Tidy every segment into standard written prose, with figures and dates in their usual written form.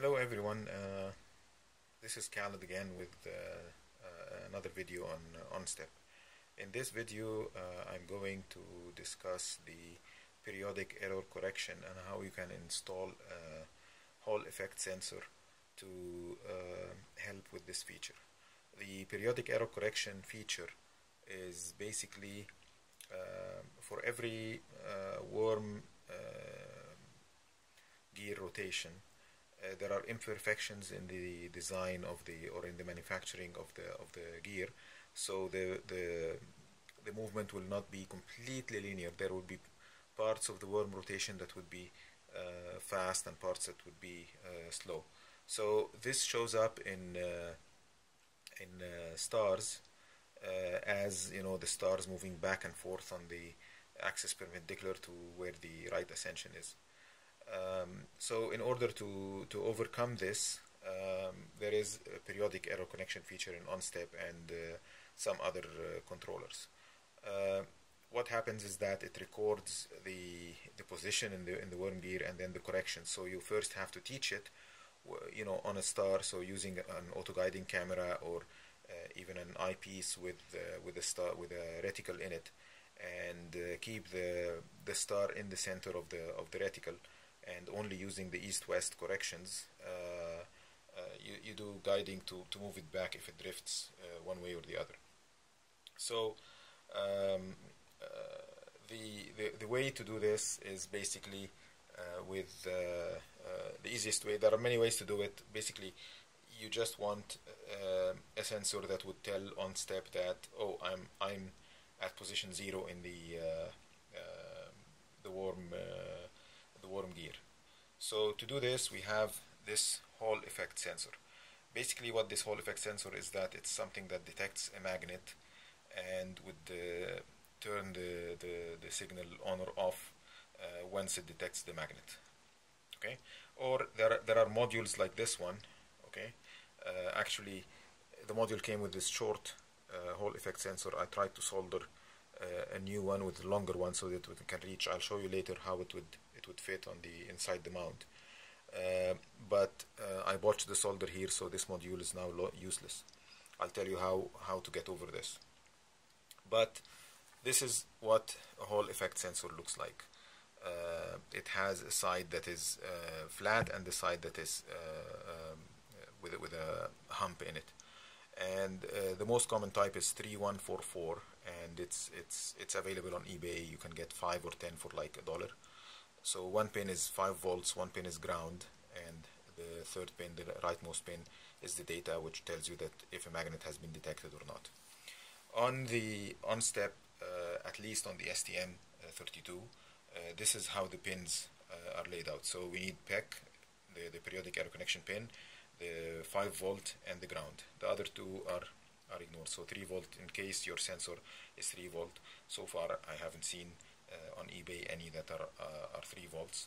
Hello everyone, this is Khaled again with another video on OnStep. In this video I'm going to discuss the periodic error correction and how you can install a Hall Effect Sensor to help with this feature. The periodic error correction feature is basically for every worm gear rotation. There are imperfections in the design of the or in the manufacturing of the gear, so the movement will not be completely linear. There will be parts of the worm rotation that would be fast and parts that would be slow. So this shows up in stars, as you know, the stars moving back and forth on the axis perpendicular to where the right ascension is. So in order to overcome this, there is a periodic error correction feature in OnStep and some other controllers. What happens is that it records the position in the worm gear and then the correction. So you first have to teach it, you know, on a star. So using an auto guiding camera or even an eyepiece with a reticle in it, and keep the star in the center of the reticle. And only using the east-west corrections, you do guiding to move it back if it drifts one way or the other. So the way to do this is basically with the easiest way. There are many ways to do it. Basically, you just want a sensor that would tell OnStep that, oh, I'm at position 0 in the worm gear. So to do this, we have this Hall Effect Sensor. Basically, what this Hall Effect Sensor is, that it's something that detects a magnet and would turn the signal on or off once it detects the magnet. Okay, or there are modules like this one. Okay, actually, the module came with this short Hall Effect Sensor. I tried to solder a new one with a longer one so that we can reach. I'll show you later how it would fit on the inside the mount, but I botched the solder here, so this module is now useless. I'll tell you how to get over this. But this is what a Hall Effect Sensor looks like. It has a side that is flat and the side that is with a hump in it. And the most common type is 3144, and it's available on eBay. You can get 5 or 10 for like $1. So one pin is 5 volts, one pin is ground, and the third pin, the rightmost pin, is the data, which tells you that if a magnet has been detected or not. On the OnStep, at least on the STM32, this is how the pins are laid out. So we need PEC, the periodic error connection pin, the 5 volt and the ground. The other two are ignored. So 3 volt in case your sensor is 3 volt. So far I haven't seen on eBay any that are 3 volts.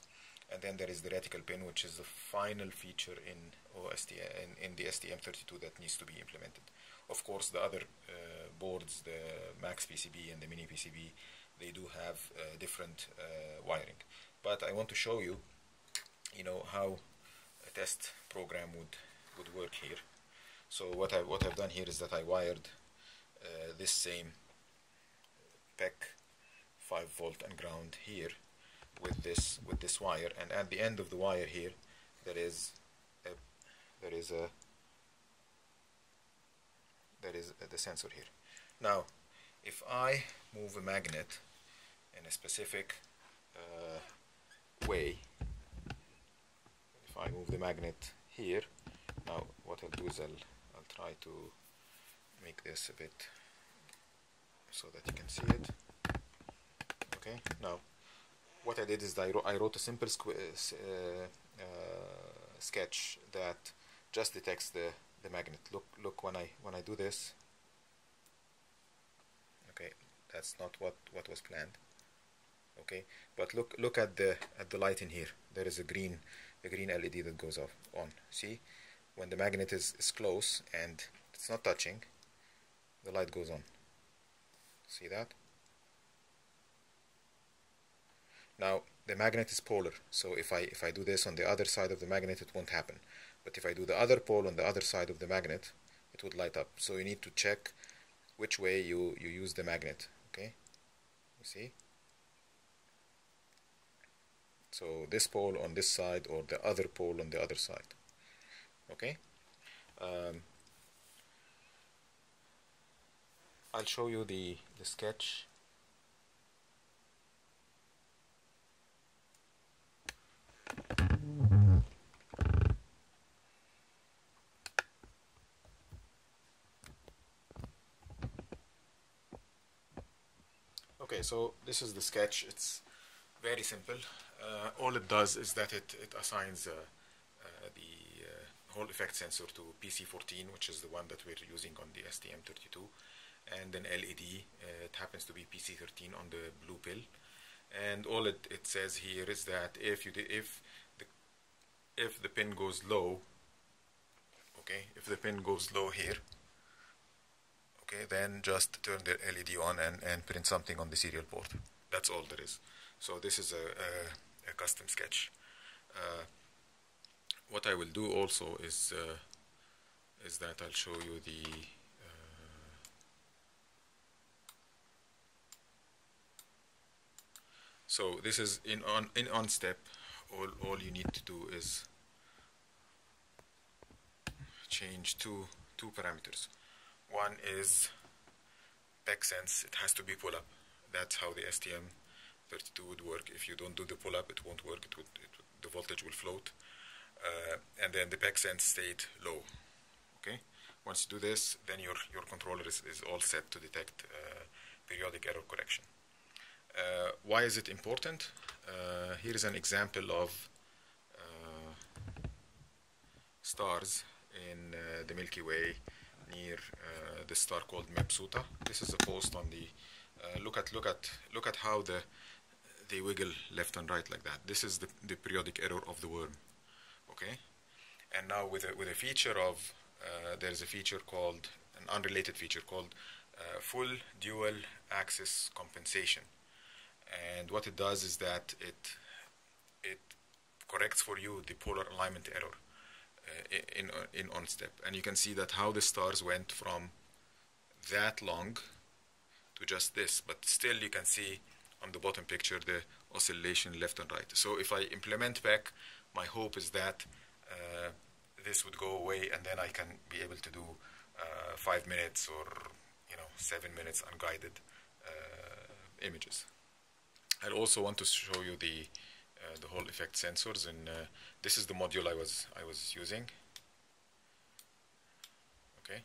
And then there is the reticle pin, which is the final feature in the STM32 that needs to be implemented. Of course, the other boards, the Max PCB and the Mini PCB, they do have different wiring. But I want to show you, you know, how a test program would work here. So what I've done here is that I wired this same PEC, 5 volt and ground here with this wire, and at the end of the wire here there is the sensor here. Now, if I move a magnet in a specific way, if I move the magnet here, now what I'll do is I'll try to make this a bit so that you can see it. Okay, now what I did is that I wrote a simple sketch that just detects the magnet. Look when I do this. Okay, that's not what was planned. Okay, but look at the light in here. There is a green LED that goes off on. See, when the magnet is close and it's not touching, the light goes on. See that? Now, the magnet is polar, so if I do this on the other side of the magnet, it won't happen. But if I do the other pole on the other side of the magnet, it would light up. So you need to check which way you use the magnet. Okay, you see? So this pole on this side or the other pole on the other side. Okay, I'll show you the sketch. Okay, so this is the sketch. It's very simple. All it does is that it assigns the Hall Effect Sensor to PC14, which is the one that we're using on the STM32, and an LED. It happens to be PC13 on the blue pill. And all it says here is that if the pin goes low, okay, if the pin goes low here, okay, then just turn the LED on and print something on the serial port. That's all there is. So this is a custom sketch. What I will do also is that I'll show you the so this is in OnStep. All you need to do is change two parameters. One is PEC sense. It has to be pull up. That's how the STM32 would work. If you don't do the pull up, it won't work. The voltage will float. And then the PEC sense stayed low. Okay. Once you do this, then your controller is all set to detect periodic error correction. Why is it important? Here is an example of stars in the Milky Way near the star called Mepsuta. This is a post on the look at how they wiggle left and right like that. This is the periodic error of the worm. Okay, and now with a feature of there's a feature called an unrelated feature called full dual axis compensation. And what it does is that it corrects for you the polar alignment error in OnStep. And you can see that how the stars went from that long to just this. But still you can see on the bottom picture the oscillation left and right. So if I implement PEC, my hope is that this would go away, and then I can be able to do 5 minutes or 7 minutes unguided images. I also want to show you the Hall Effect Sensors, and this is the module I was using. Okay,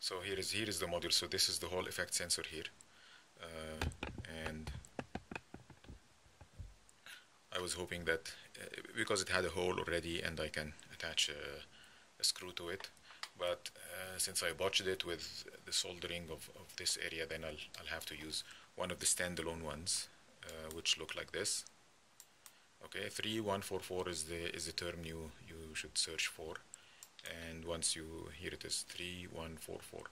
so here is the module. So this is the Hall Effect Sensor here, and I was hoping that because it had a hole already, and I can attach a screw to it. But since I botched it with the soldering of this area, then I'll have to use one of the standalone ones. Which look like this. Okay, 3144 is the term you should search for, and once you hear it is 3144,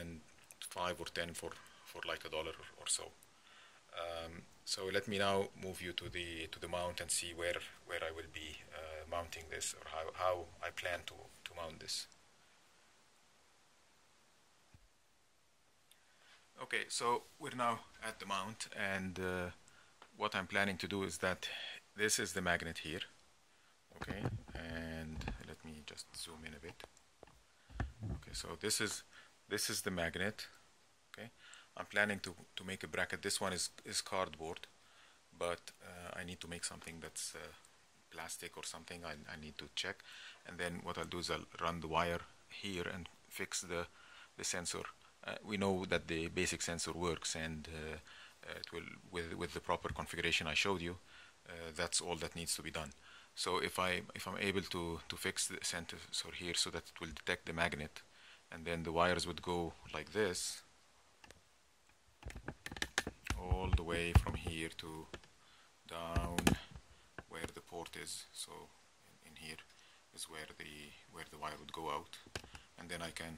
and 5 or 10 for like $1 or so. So let me now move you to the mount and see where I will be mounting this, or how I plan to mount this. Okay, so we're now at the mount, and what I'm planning to do is that this is the magnet here. Okay, and let me just zoom in a bit. Okay, so this is the magnet. Okay, I'm planning to make a bracket. This one is cardboard, but I need to make something that's plastic or something. I need to check, and then what I'll do is I'll run the wire here and fix the sensor. We know that the basic sensor works, and it will, with the proper configuration I showed you, that's all that needs to be done. So if I'm able to fix the sensor here so that it will detect the magnet, and then the wires would go like this all the way from here to down where the port is. So in here is where the wire would go out, and then I can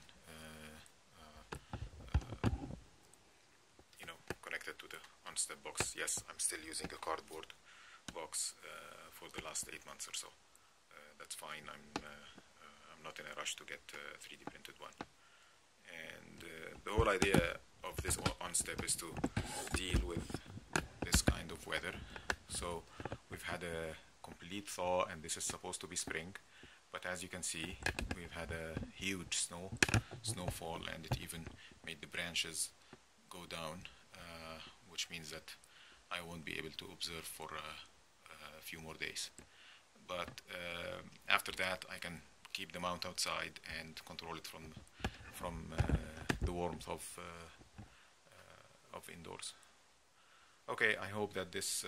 connected to the OnStep box. Yes, I'm still using a cardboard box for the last 8 months or so. That's fine. I'm not in a rush to get a 3D printed one. And the whole idea of this OnStep is to deal with this kind of weather. So we've had a complete thaw, and this is supposed to be spring, but as you can see, we've had a huge snowfall, and it even made the branches go down, which means that I won't be able to observe for a few more days. But after that, I can keep the mount outside and control it from the warmth of indoors. Okay, I hope that this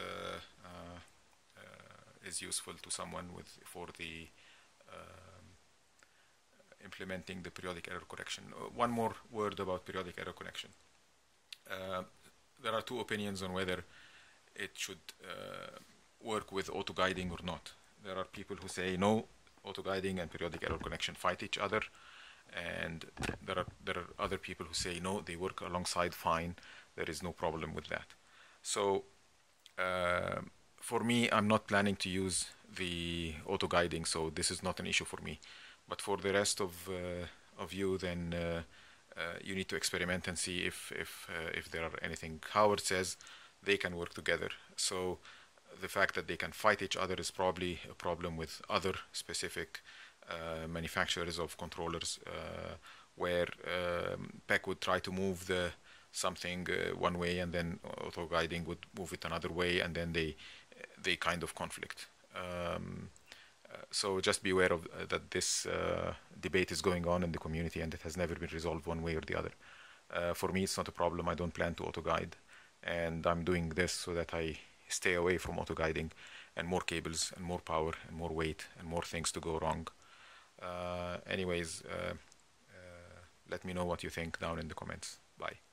is useful to someone implementing the periodic error correction. One more word about periodic error correction. There are two opinions on whether it should work with auto-guiding or not. There are people who say no, auto-guiding and periodic error correction fight each other, and there are other people who say no, they work alongside fine, there is no problem with that. So for me, I'm not planning to use the auto-guiding, so this is not an issue for me. But for the rest of you, then you need to experiment and see if there are anything. Howard says they can work together, so the fact that they can fight each other is probably a problem with other specific manufacturers of controllers, where PEC would try to move the something one way, and then auto guiding would move it another way, and then they kind of conflict. So just be aware of that this debate is going on in the community, and it has never been resolved one way or the other. For me, it's not a problem. I don't plan to auto guide, and I'm doing this so that I stay away from auto guiding, and more cables and more power and more weight and more things to go wrong. Anyways, let me know what you think down in the comments. Bye.